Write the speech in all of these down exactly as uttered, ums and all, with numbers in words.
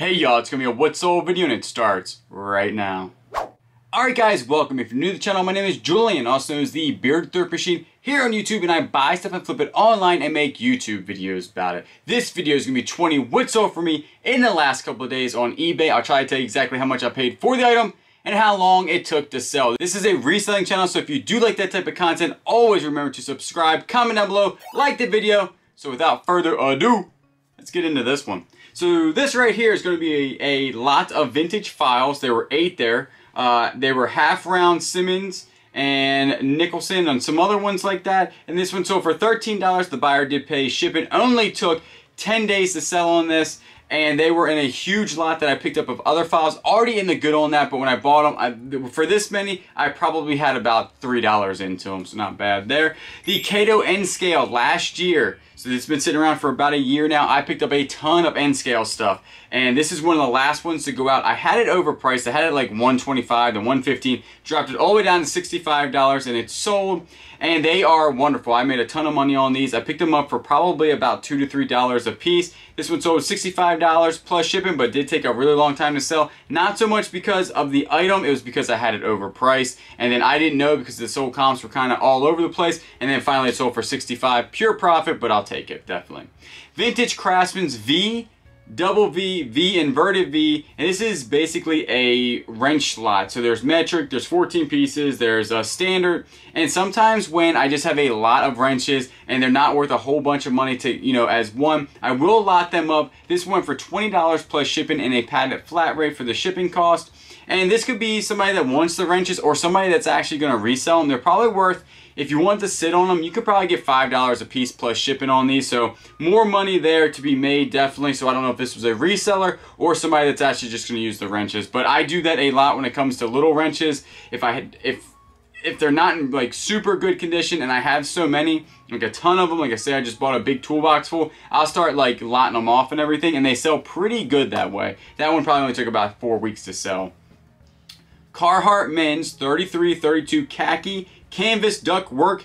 Hey y'all, it's gonna be a what's old video and it starts right now. Alright guys, welcome. If you're new to the channel, my name is Julian, also known as the Beard Thrift Machine, here on YouTube, and I buy stuff and flip it online and make YouTube videos about it. This video is gonna be twenty what's old for me in the last couple of days on eBay. I'll try to tell you exactly how much I paid for the item and how long it took to sell. This is a reselling channel, so if you do like that type of content, always remember to subscribe, comment down below, like the video. So without further ado, let's get into this one. So this right here is going to be a, a lot of vintage files. There were eight there. Uh, they were Half-Round Simmons and Nicholson and some other ones like that. And this one sold for thirteen dollars. The buyer did pay shipping. Only took ten days to sell on this. And they were in a huge lot that I picked up of other files. Already in the good on that, but when I bought them, I, for this many, I probably had about three dollars into them, so not bad there. The Kato N-Scale last year. So it's been sitting around for about a year now. I picked up a ton of N-Scale stuff. And this is one of the last ones to go out. I had it overpriced. I had it like one twenty-five to one fifteen. Dropped it all the way down to sixty-five dollars and it sold. And they are wonderful. I made a ton of money on these. I picked them up for probably about two to three dollars a piece. This one sold sixty-five dollars plus shipping, but did take a really long time to sell. Not so much because of the item. It was because I had it overpriced. And then I didn't know because the sold comps were kind of all over the place. And then finally it sold for sixty-five dollars. Pure profit, but I'll take it, definitely. Vintage Craftsman's V, double V, V inverted V, and this is basically a wrench lot. So there's metric, there's fourteen pieces, there's a standard, and sometimes when I just have a lot of wrenches and they're not worth a whole bunch of money to, you know, as one, I will lot them up. This one for twenty dollars plus shipping and a padded flat rate for the shipping cost. And this could be somebody that wants the wrenches or somebody that's actually going to resell them. They're probably worth, if you want to sit on them, you could probably get five dollars a piece plus shipping on these. So more money there to be made, definitely. So I don't know if this was a reseller or somebody that's actually just going to use the wrenches. But I do that a lot when it comes to little wrenches. If I had, if if they're not in like super good condition, and I have so many, like a ton of them, like I say, I just bought a big toolbox full, I'll start like lotting them off and everything. And they sell pretty good that way. That one probably only took about four weeks to sell. Carhartt men's thirty-three thirty-two khaki canvas duck work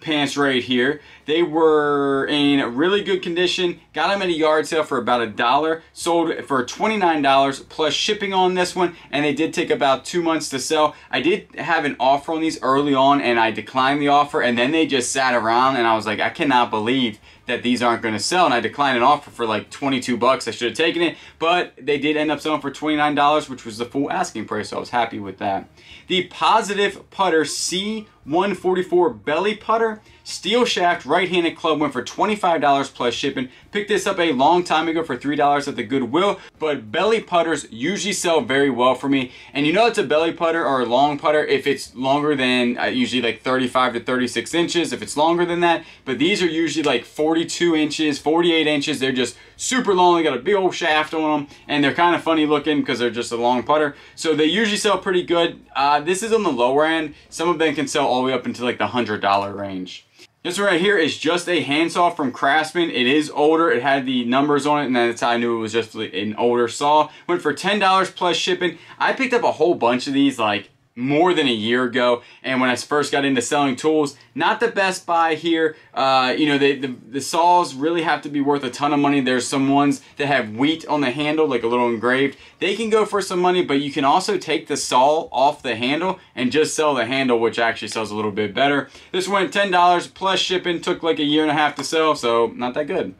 pants right here. They were in really good condition. Got them at a yard sale for about a dollar. Sold for twenty-nine dollars plus shipping on this one, and they did take about two months to sell. I did have an offer on these early on, and I declined the offer, and then they just sat around, and I was like, I cannot believe that these aren't going to sell, and I declined an offer for like twenty-two bucks. I should have taken it, but they did end up selling for twenty-nine dollars, which was the full asking price, so I was happy with that. The Positive Putter C one forty-four belly putter, steel shaft, right-handed club, went for twenty-five dollars plus shipping. Picked this up a long time ago for three dollars at the Goodwill, but belly putters usually sell very well for me. And you know it's a belly putter or a long putter if it's longer than uh, usually like thirty-five to thirty-six inches, if it's longer than that, but these are usually like forty-two inches, forty-eight inches. They're just super long. They got a big old shaft on them, and they're kind of funny looking because they're just a long putter. So they usually sell pretty good. Uh, this is on the lower end. Some of them can sell all the way up into like the one hundred dollar range. This one right here is just a handsaw from Craftsman. It is older. It had the numbers on it, and that's how I knew it was just an older saw. Went for ten dollars plus shipping. I picked up a whole bunch of these like more than a year ago, and when I first got into selling tools, not the best buy here. Uh, you know, they, the, the saws really have to be worth a ton of money. There's some ones that have wheat on the handle, like a little engraved. They can go for some money, but you can also take the saw off the handle and just sell the handle, which actually sells a little bit better. This went ten dollars plus shipping, took like a year and a half to sell, so not that good.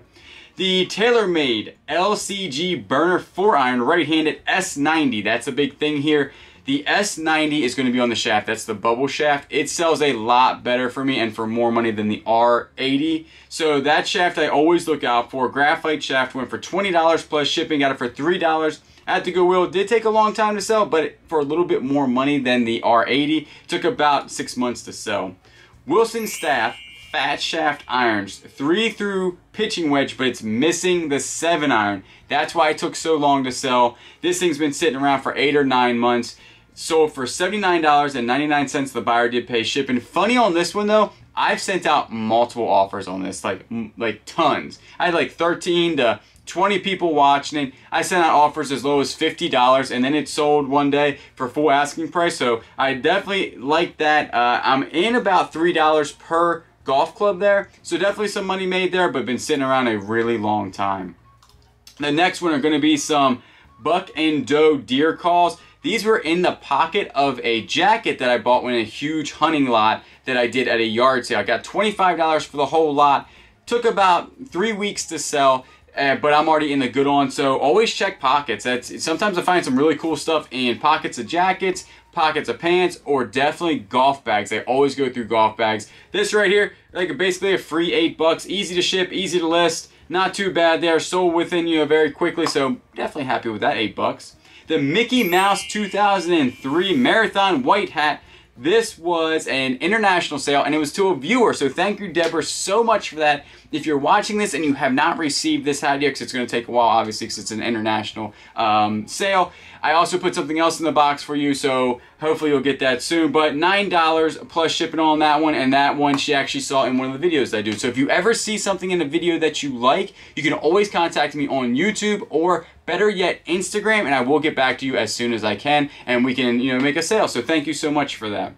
The TaylorMade L C G burner four iron right-handed S ninety. That's a big thing here. The S ninety is going to be on the shaft. That's the bubble shaft. It sells a lot better for me and for more money than the R eighty. So that shaft I always look out for. Graphite shaft went for twenty dollars plus shipping. Got it for three dollars at the Goodwill. It did take a long time to sell, but for a little bit more money than the R eighty. Took about six months to sell. Wilson Staff fat shaft irons, three through pitching wedge, but it's missing the seven iron. That's why it took so long to sell. This thing's been sitting around for eight or nine months. Sold for seventy-nine ninety-nine. The buyer did pay shipping. Funny on this one though, I've sent out multiple offers on this, like like tons. I had like thirteen to twenty people watching it. I sent out offers as low as fifty dollars, and then it sold one day for full asking price. So I definitely like that. Uh, I'm in about three dollars per golf club there, so definitely some money made there, but been sitting around a really long time. The next one are going to be some buck and doe deer calls. These were in the pocket of a jacket that I bought when a huge hunting lot that I did at a yard sale. I got twenty-five dollars for the whole lot. Took about three weeks to sell, uh, but I'm already in the good on. So always check pockets. That's, sometimes I find some really cool stuff in pockets of jackets, pockets of pants, or definitely golf bags. They always go through golf bags. This right here, like basically a free eight bucks. Easy to ship, easy to list. Not too bad. They are sold within, you know, very quickly. So definitely happy with that eight bucks. The Mickey Mouse two thousand three Marathon White Hat. This was an international sale and it was to a viewer. So thank you, Deborah, so much for that. If you're watching this and you have not received this hat yet, because it's going to take a while, obviously, because it's an international um, sale. I also put something else in the box for you, so hopefully you'll get that soon. But nine dollars plus shipping on that one, and that one she actually saw in one of the videos I do. So if you ever see something in a video that you like, you can always contact me on YouTube or better yet, Instagram, and I will get back to you as soon as I can, and we can, you know, make a sale. So thank you so much for that.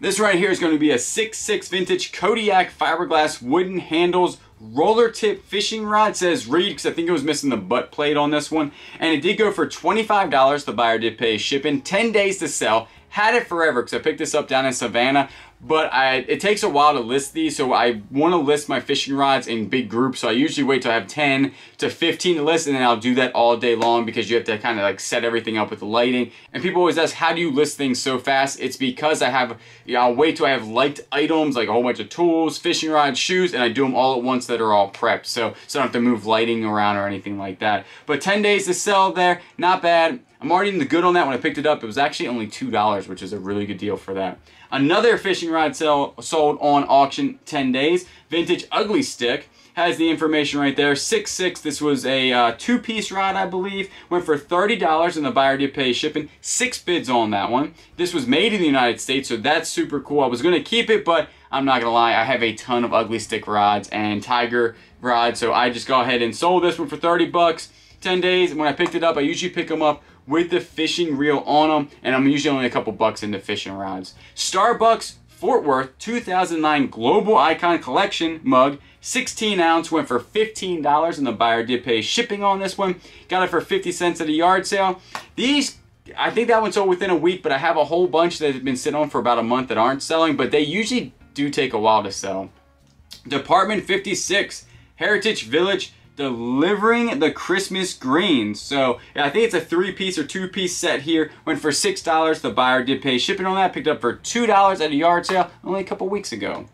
This right here is going to be a six six vintage Kodiak fiberglass wooden handles roller tip fishing rod. It says Reed because I think it was missing the butt plate on this one. And it did go for twenty-five dollars. The buyer did pay shipping, ten days to sell. Had it forever because I picked this up down in Savannah. But I, it takes a while to list these, so I want to list my fishing rods in big groups. So I usually wait till I have ten to fifteen to list, and then I'll do that all day long because you have to kind of like set everything up with the lighting. And people always ask, how do you list things so fast? It's because I have, you know, I'll wait till I have liked items, like a whole bunch of tools, fishing rods, shoes, and I do them all at once that are all prepped. So, so I don't have to move lighting around or anything like that. But ten days to sell there, not bad. I'm already in the good on that. When I picked it up, it was actually only two dollars, which is a really good deal for that. Another fishing rod sale sold on auction, ten days. Vintage Ugly Stick has the information right there. six six, this was a uh, two-piece rod, I believe. Went for thirty dollars, and the buyer did pay shipping. Six bids on that one. This was made in the United States, so that's super cool. I was going to keep it, but I'm not going to lie. I have a ton of Ugly Stick rods and Tiger rods, so I just go ahead and sold this one for thirty bucks. ten days, and when I picked it up, I usually pick them up with the fishing reel on them, and I'm usually only a couple bucks into fishing rods. Starbucks Fort Worth two thousand nine Global Icon Collection mug, sixteen ounce, went for fifteen dollars, and the buyer did pay shipping on this one. Got it for fifty cents at a yard sale. These, I think that one sold within a week, but I have a whole bunch that have been sitting on for about a month that aren't selling, but they usually do take a while to sell. Department fifty-six Heritage Village, delivering the Christmas greens. So yeah, I think it's a three-piece or two-piece set here. Went for six dollars. The buyer did pay shipping on that. Picked up for two dollars at a yard sale only a couple weeks ago.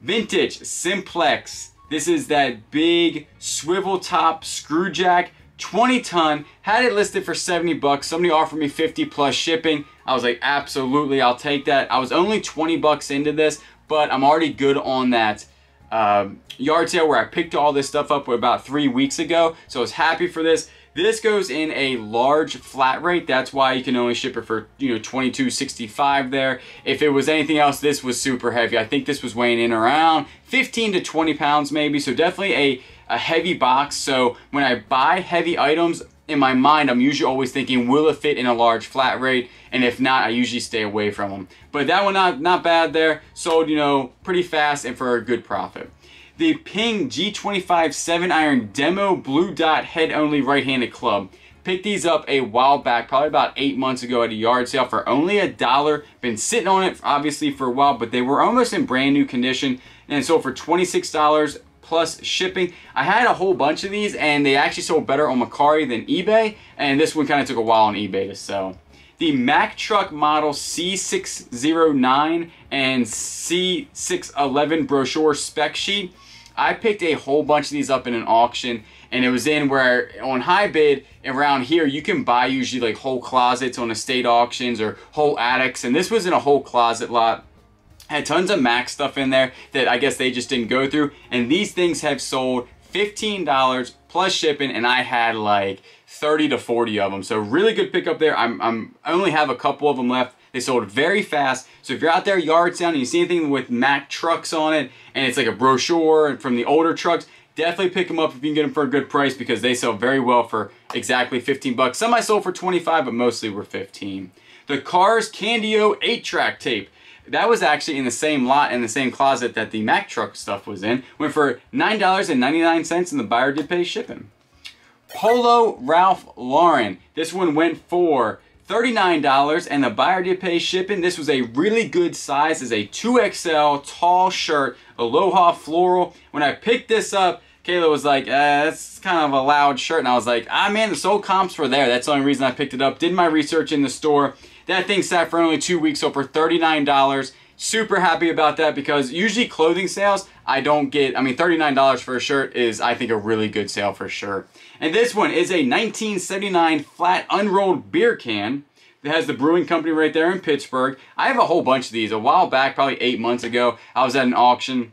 Vintage Simplex. This is that big swivel top screw jack, twenty ton. Had it listed for seventy bucks. Somebody offered me fifty plus shipping. I was like, absolutely, I'll take that. I was only twenty bucks into this, but I'm already good on that Uh, yard sale where I picked all this stuff up about three weeks ago, so I was happy for this. This goes in a large flat rate. That's why you can only ship it for, you know, twenty-two sixty-five there. If it was anything else, this was super heavy. I think this was weighing in around fifteen to twenty pounds maybe, so definitely a, a heavy box. So when I buy heavy items, in my mind, I'm usually always thinking, will it fit in a large flat rate? And if not, I usually stay away from them. But that one, not, not bad there. Sold, you know, pretty fast and for a good profit. The Ping G twenty-five seven iron Demo Blue Dot Head Only Right-Handed Club. Picked these up a while back, probably about eight months ago at a yard sale for only a dollar. Been sitting on it, obviously, for a while, but they were almost in brand new condition and sold for twenty-six dollars. Plus shipping. I had a whole bunch of these and they actually sold better on Macari than eBay, and this one kind of took a while on eBay to sell. The Mack truck model C six oh nine and C six eleven brochure spec sheet. I picked a whole bunch of these up in an auction, and it was in where on high bid around here you can buy usually like whole closets on estate auctions or whole attics, and this was in a whole closet lot. Had tons of Mac stuff in there that I guess they just didn't go through. And these things have sold fifteen dollars plus shipping, and I had like thirty to forty of them. So really good pickup there. I'm, I'm, I only have a couple of them left. They sold very fast. So if you're out there yard sale and you see anything with Mac trucks on it, and it's like a brochure from the older trucks, definitely pick them up if you can get them for a good price because they sell very well for exactly fifteen bucks. Some I sold for twenty-five, but mostly were fifteen. The Cars Candio eight track tape. That was actually in the same lot and the same closet that the Mack truck stuff was in. Went for nine dollars and ninety-nine cents, and the buyer did pay shipping. Polo Ralph Lauren. This one went for thirty-nine dollars and the buyer did pay shipping. This was a really good size. It's a two X L tall shirt, Aloha Floral. When I picked this up, Kayla was like, uh, that's kind of a loud shirt. And I was like, ah, man, the sold comps were there. That's the only reason I picked it up. Did my research in the store. That thing sat for only two weeks, so for thirty-nine dollars. Super happy about that because usually clothing sales, I don't get, I mean, thirty-nine dollars for a shirt is, I think, a really good sale for sure. And this one is a nineteen seventy-nine flat unrolled beer can that has the brewing company right there in Pittsburgh. I have a whole bunch of these. A while back, probably eight months ago, I was at an auction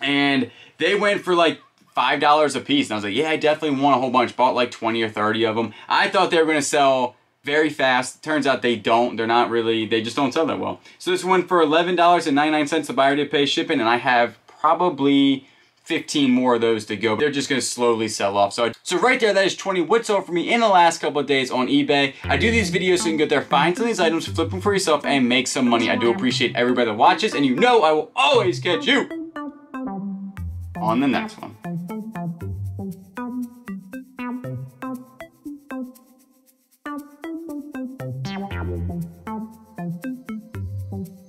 and they went for like five dollars a piece. And I was like, yeah, I definitely want a whole bunch. Bought like twenty or thirty of them. I thought they were going to sell very fast. Turns out they don't. They're not really, they just don't sell that well. So this one for eleven ninety-nine, the buyer did pay shipping, and I have probably fifteen more of those to go. They're just going to slowly sell off. So, so right there, that is twenty what sold for me in the last couple of days on eBay. I do these videos so you can go there, find some of these items, flip them for yourself, and make some money. I do appreciate everybody that watches, and you know I will always catch you on the next one. Thank you.